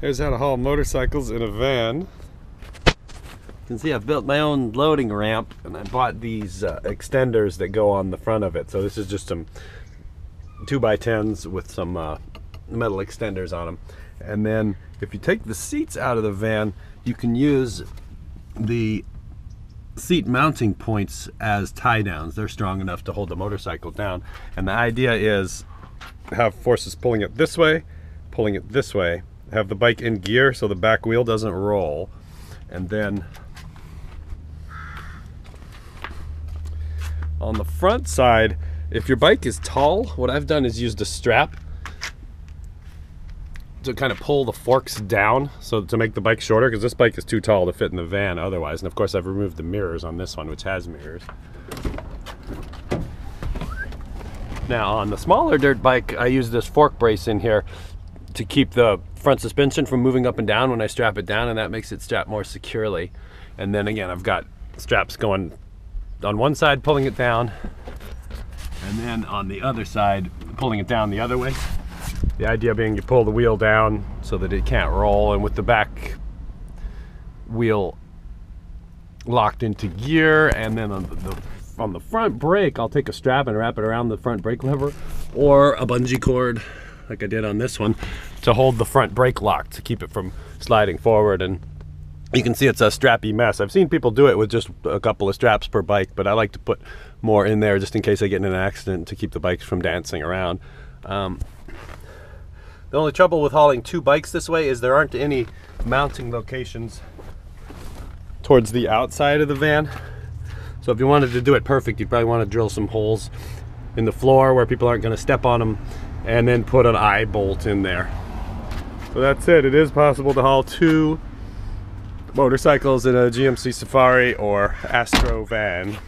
Here's how to haul motorcycles in a van. You can see I've built my own loading ramp, and I bought these extenders that go on the front of it. So this is just some 2x10s with some metal extenders on them. And then if you take the seats out of the van, you can use the seat mounting points as tie downs. They're strong enough to hold the motorcycle down. And the idea is have forces pulling it this way, pulling it this way, have the bike in gear so the back wheel doesn't roll, and then on the front side, if your bike is tall, what I've done is used a strap to kind of pull the forks down, so to make the bike shorter, because this bike is too tall to fit in the van otherwise. And of course I've removed the mirrors on this one, which has mirrors. Now on the smaller dirt bike, I use this fork brace in here to keep the front suspension from moving up and down when I strap it down, and that makes it strap more securely. And then again, I've got straps going on one side pulling it down, and then on the other side pulling it down the other way. The idea being you pull the wheel down so that it can't roll, and with the back wheel locked into gear. And then on the front brake, I'll take a strap and wrap it around the front brake lever, or a bungee cord like I did on this one, to hold the front brake locked to keep it from sliding forward. And you can see it's a strappy mess. I've seen people do it with just a couple of straps per bike, but I like to put more in there just in case I get in an accident, to keep the bikes from dancing around. The only trouble with hauling two bikes this way is there aren't any mounting locations towards the outside of the van. So if you wanted to do it perfect, you'd probably want to drill some holes in the floor where people aren't going to step on them, and then put an eye bolt in there. So that's it. It is possible to haul two motorcycles in a GMC Safari or Astro Van.